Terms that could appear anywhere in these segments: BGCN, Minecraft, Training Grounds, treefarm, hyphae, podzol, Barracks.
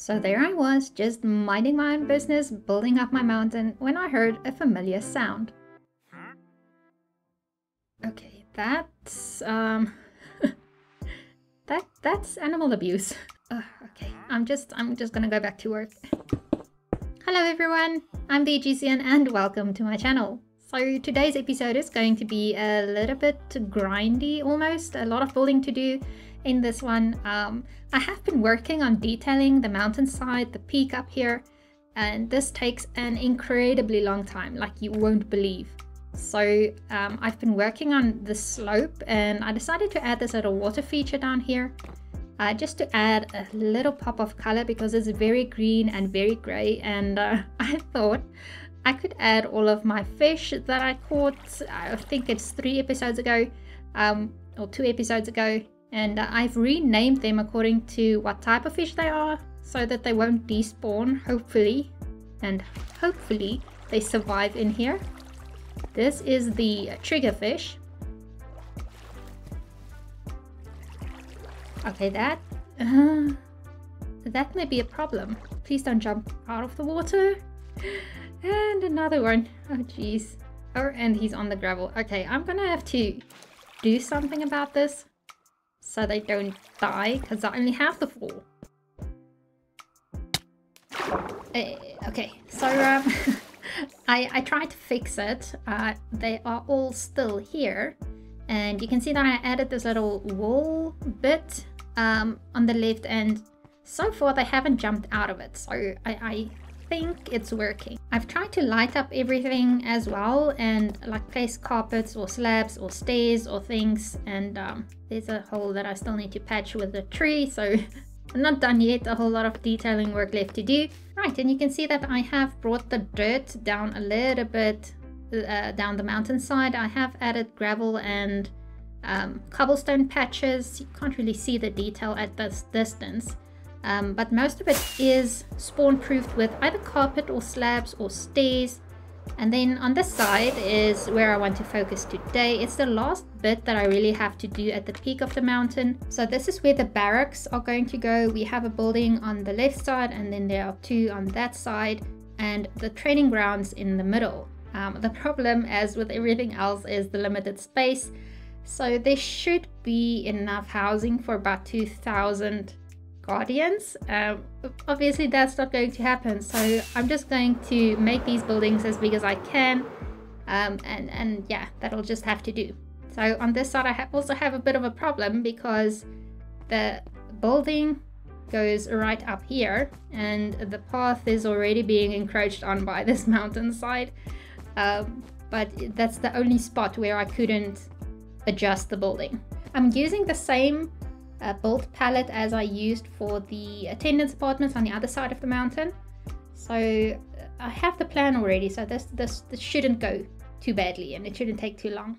So there I was, just minding my own business, building up my mountain, when I heard a familiar sound. Okay, that's... that's animal abuse. Okay, I'm just gonna go back to work. Hello everyone, I'm BGCN and welcome to my channel. So today's episode is going to be a little bit grindy almost, a lot of building to do. In this one, I have been working on detailing the mountainside, the peak up here, and this takes an incredibly long time, like you won't believe. So I've been working on the slope and I decided to add this little water feature down here, just to add a little pop of color because it's very green and very gray, and I thought I could add all of my fish that I caught. I think it's 3 episodes ago, or 2 episodes ago. And I've renamed them according to what type of fish they are so that they won't despawn, hopefully. And hopefully they survive in here. This is the triggerfish. Okay, that may be a problem. Please don't jump out of the water. And another one. Oh, jeez. Oh, and he's on the gravel. Okay, I'm gonna have to do something about this, so they don't die, because I only have the 4. Okay, so I tried to fix it. They are all still here. And you can see that I added this little wall bit on the left, and so far they haven't jumped out of it. So I think it's working. I've tried to light up everything as well, and like place carpets or slabs or stairs or things, and there's a hole that I still need to patch with the tree, so I'm not done yet. A whole lot of detailing work left to do. Right, and you can see that I have brought the dirt down a little bit down the mountainside. I have added gravel and cobblestone patches. You can't really see the detail at this distance. But most of it is spawn proofed with either carpet or slabs or stairs. And then on this side is where I want to focus today. It's the last bit that I really have to do at the peak of the mountain. So this is where the barracks are going to go. We have a building on the left side, and then there are 2 on that side, and the training grounds in the middle. The problem, as with everything else, is the limited space. So there should be enough housing for about 2,000 guardians. Obviously that's not going to happen, so I'm just going to make these buildings as big as I can, and yeah, that'll just have to do. So on this side I also have a bit of a problem because the building goes right up here and the path is already being encroached on by this mountainside, but that's the only spot where I couldn't adjust the building. I'm using the same build palette as I used for the attendance apartments on the other side of the mountain. So I have the plan already, so this shouldn't go too badly and it shouldn't take too long.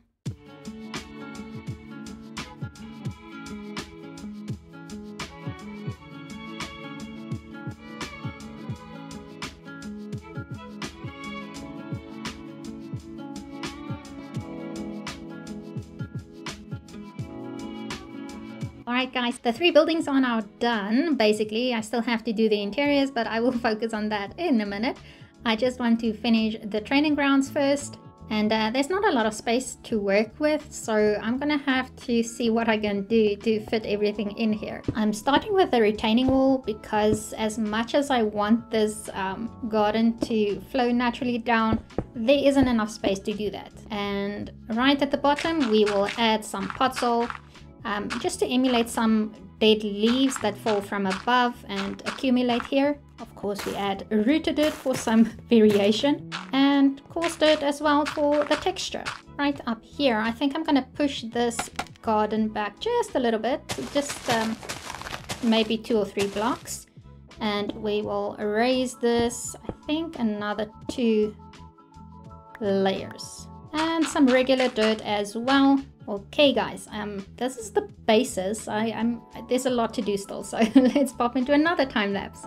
Alright guys, the 3 buildings are now done, basically. I still have to do the interiors, but I will focus on that in a minute. I just want to finish the training grounds first, and there's not a lot of space to work with, so I'm gonna have to see what I can do to fit everything in here. I'm starting with the retaining wall because as much as I want this garden to flow naturally down, there isn't enough space to do that. And right at the bottom we will add some potsol, just to emulate some dead leaves that fall from above and accumulate here. Of course we add rooted dirt for some variation, and coarse dirt as well for the texture. Right up here I think I'm gonna push this garden back just a little bit, just maybe 2 or 3 blocks, and we will raise this I think another 2 layers, and some regular dirt as well. Okay guys, this is the basis. There's a lot to do still, so let's pop into another time lapse.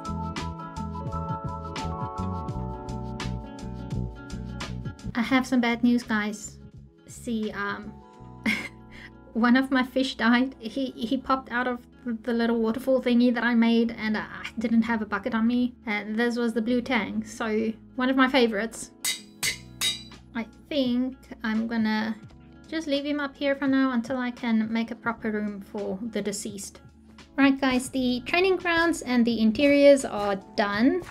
I have some bad news guys. See, one of my fish died. He popped out of the little waterfall thingy that I made, and I didn't have a bucket on me. And this was the blue tank, so one of my favorites. I think I'm gonna just leave him up here for now until I can make a proper room for the deceased. Right guys, the training grounds and the interiors are done.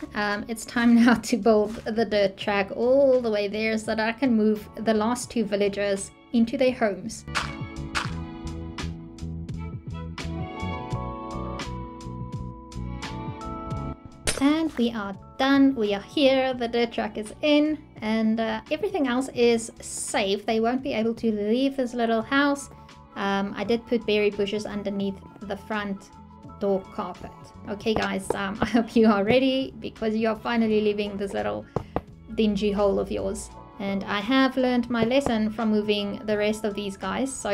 It's time now to build the dirt track all the way there so that I can move the last two villagers into their homes. And we are done, we are here, the dirt track is in, and everything else is safe. They won't be able to leave this little house. I did put berry bushes underneath the front door carpet. Okay guys, I hope you are ready because you are finally leaving this little dingy hole of yours. And I have learned my lesson from moving the rest of these guys, so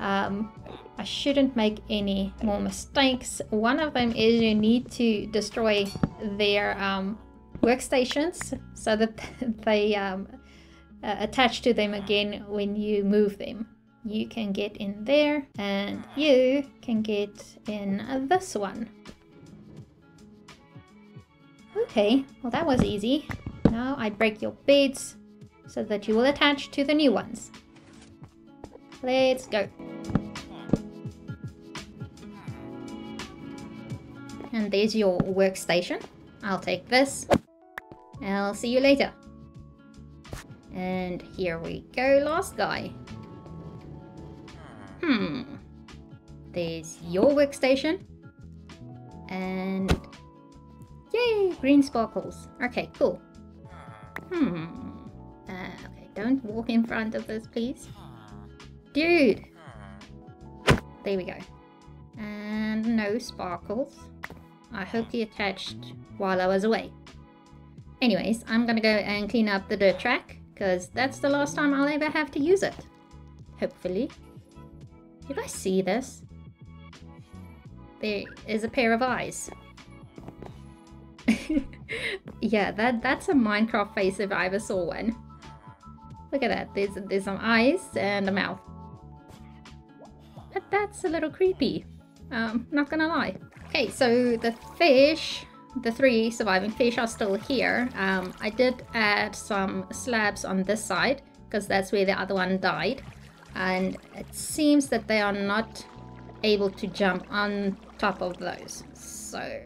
I shouldn't make any more mistakes. One of them is you need to destroy their workstations so that they attach to them again when you move them. You can get in there, and you can get in this one. Okay, well that was easy. Now I break your beds so that you will attach to the new ones. Let's go. And there's your workstation. I'll take this. I'll see you later. And here we go, last guy. There's your workstation, and yay, green sparkles. Okay, cool. Okay, don't walk in front of this, please, dude. There we go. And no sparkles. I hope he attached while I was away. Anyways, I'm gonna go and clean up the dirt track because that's the last time I'll ever have to use it, hopefully. Did I see this? There is a pair of eyes. Yeah, that's a Minecraft face if I ever saw one. Look at that. There's some eyes and a mouth. But that's a little creepy. Not gonna lie. Okay, so the fish, the three surviving fish are still here. I did add some slabs on this side because that's where the other one died. And it seems that they are not able to jump on top of those, so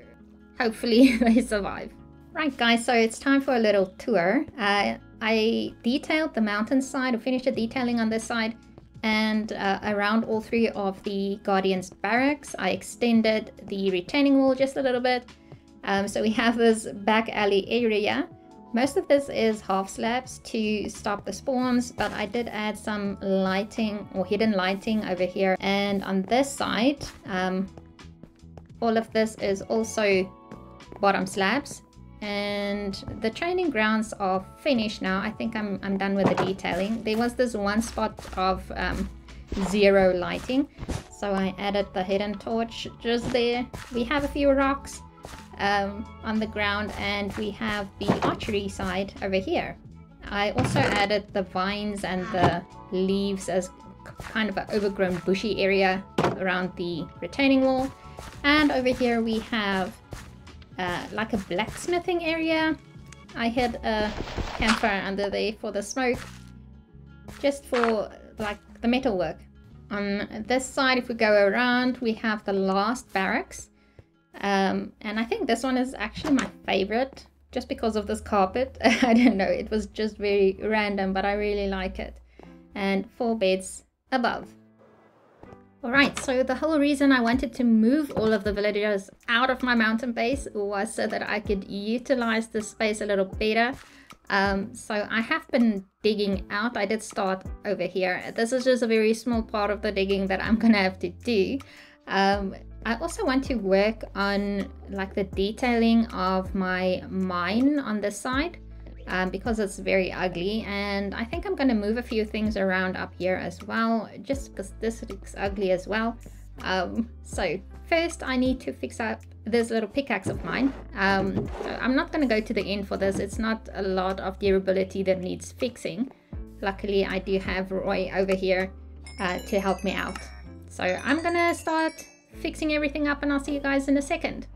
hopefully they survive. Right guys, so it's time for a little tour. I detailed the mountain side, or finished the detailing on this side, and around all three of the Guardian's barracks. I extended the retaining wall just a little bit, so we have this back alley area. Most of this is half slabs to stop the spawns, but I did add some lighting or hidden lighting over here. And on this side, all of this is also bottom slabs. And the training grounds are finished now. I think I'm done with the detailing. There was this one spot of zero lighting, so I added the hidden torch just there. We have a few rocks on the ground, and we have the archery side over here. I also added the vines and the leaves as kind of an overgrown bushy area around the retaining wall. And over here we have like a blacksmithing area. I had a campfire under there for the smoke, just for like the metalwork. On this side, if we go around, we have the last barracks. And I think this one is actually my favorite just because of this carpet. I don't know, it was just very random, but I really like it. And 4 beds above. Alright, so the whole reason I wanted to move all of the villagers out of my mountain base was so that I could utilize the space a little better. So I have been digging out. I did start over here. This is just a very small part of the digging that I'm gonna have to do. I also want to work on like the detailing of my mine on this side, because it's very ugly, and I think I'm going to move a few things around up here as well, just because this looks ugly as well. So first I need to fix up this little pickaxe of mine. So I'm not going to go to the end for this. It's not a lot of durability that needs fixing. Luckily I do have Roy over here to help me out. So I'm going to start fixing everything up, and I'll see you guys in a second.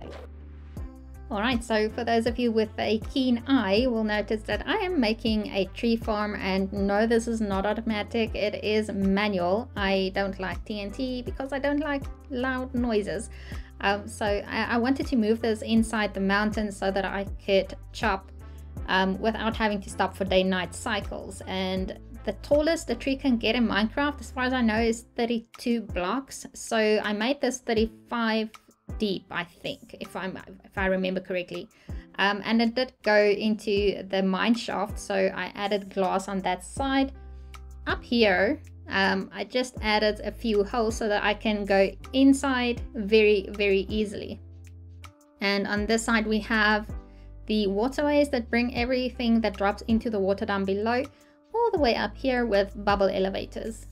Alright, so for those of you with a keen eye will notice that I am making a tree farm, and no, this is not automatic, it is manual. I don't like TNT because I don't like loud noises. So I wanted to move this inside the mountain so that I could chop without having to stop for day-night cycles. And the tallest a tree can get in Minecraft, as far as I know, is 32 blocks. So I made this 35 deep, I think, if I remember correctly, and it did go into the mine shaft, so I added glass on that side. Up here I just added a few holes so that I can go inside very, very easily. And on this side we have the waterways that bring everything that drops into the water down below all the way up here with bubble elevators.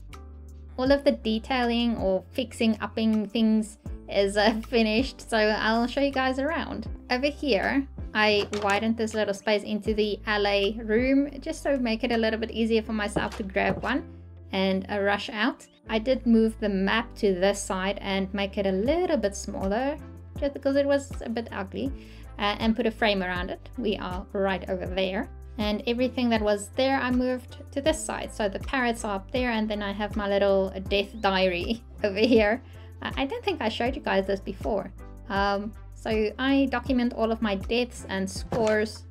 All of the detailing or fixing, upping things is finished, so I'll show you guys around. Over here I widened this little space into the alley room just to make it a little bit easier for myself to grab one and rush out. I did move the map to this side and make it a little bit smaller just because it was a bit ugly, and put a frame around it. We are right over there, and everything that was there I moved to this side, so the parrots are up there, and then I have my little death diary over here. I don't think I showed you guys this before. So I document all of my deaths and scores.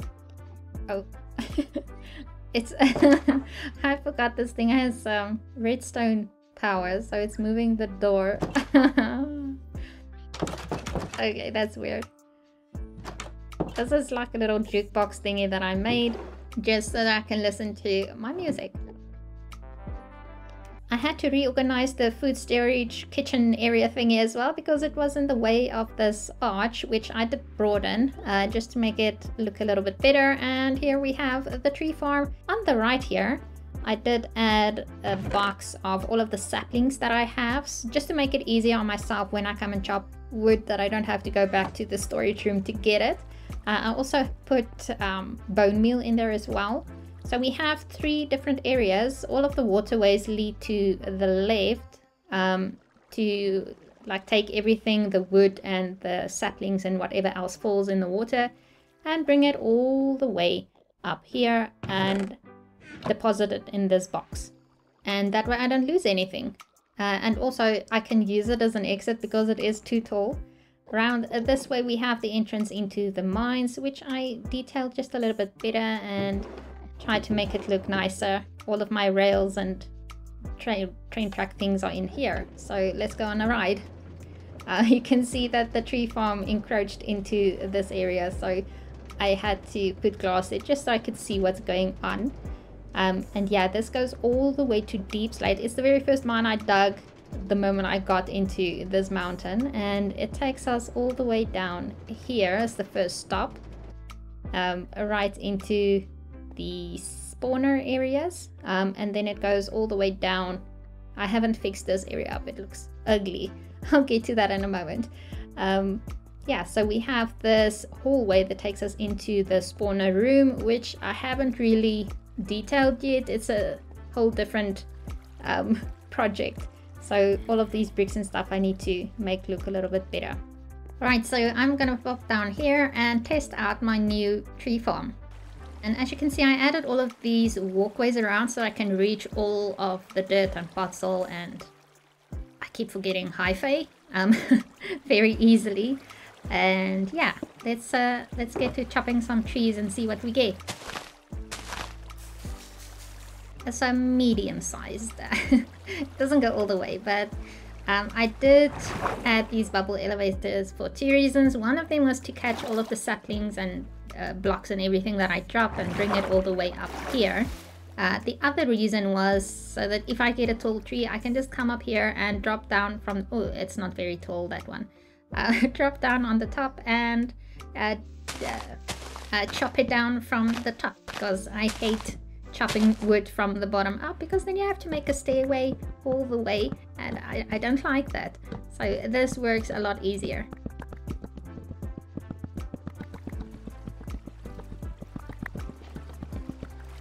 Oh, it's I forgot this thing has redstone power, so it's moving the door. Okay, that's weird. This is like a little jukebox thingy that I made just so that I can listen to my music. I had to reorganize the food storage kitchen area thingy as well because it was in the way of this arch, which I did broaden just to make it look a little bit better. And here we have the tree farm. On the right here I did add a box of all of the saplings that I have just to make it easier on myself when I come and chop wood, that I don't have to go back to the storage room to get it. I also put bone meal in there as well. So we have three different areas. All of the waterways lead to the left to like take everything, the wood and the saplings and whatever else falls in the water, and bring it all the way up here and deposit it in this box. And that way I don't lose anything. And also I can use it as an exit because it is too tall. Around this way we have the entrance into the mines, which I detailed just a little bit better and try to make it look nicer. All of my rails and train track things are in here. So let's go on a ride. You can see that the tree farm encroached into this area, so I had to put glass there just so I could see what's going on. And yeah, this goes all the way to Deep Slate. It's the very first mine I dug the moment I got into this mountain, and it takes us all the way down here as the first stop, right into the spawner areas, and then it goes all the way down. I haven't fixed this area up, it looks ugly. I'll get to that in a moment. Yeah, so we have this hallway that takes us into the spawner room, which I haven't really detailed yet. It's a whole different project, so all of these bricks and stuff I need to make look a little bit better. Alright, so I'm gonna pop down here and test out my new tree farm. And as you can see, I added all of these walkways around so I can reach all of the dirt and puzzle, and I keep forgetting hyphae very easily. And yeah, let's get to chopping some trees and see what we get. It's a medium sized. It doesn't go all the way, but I did add these bubble elevators for two reasons. One of them was to catch all of the saplings and blocks and everything that I drop and bring it all the way up here. The other reason was so that if I get a tall tree, I can just come up here and drop down from... Oh, it's not very tall, that one. Drop down on the top and chop it down from the top, because I hate chopping wood from the bottom up, because then you have to make a stairway all the way, and I don't like that. So this works a lot easier.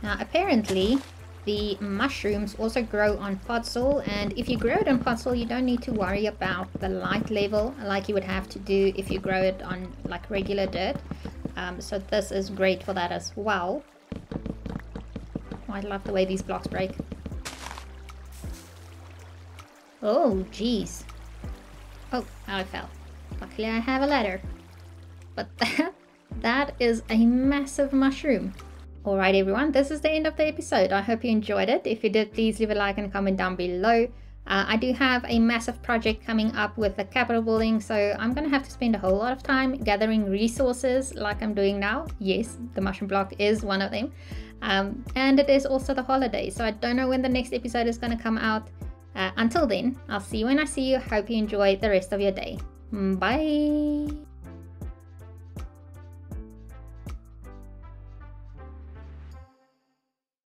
Now apparently the mushrooms also grow on podzol, and if you grow it on podzol you don't need to worry about the light level like you would have to do if you grow it on like regular dirt. So this is great for that as well. Oh, I love the way these blocks break. Oh geez. Oh, I fell. Luckily I have a ladder. But that is a massive mushroom. Alright everyone, this is the end of the episode. I hope you enjoyed it. If you did, please leave a like and comment down below. I do have a massive project coming up with the capital building, so I'm gonna have to spend a whole lot of time gathering resources like I'm doing now. Yes, the mushroom block is one of them. And it is also the holiday, so I don't know when the next episode is gonna come out. Until then, I'll see you when I see you. Hope you enjoy the rest of your day. Bye!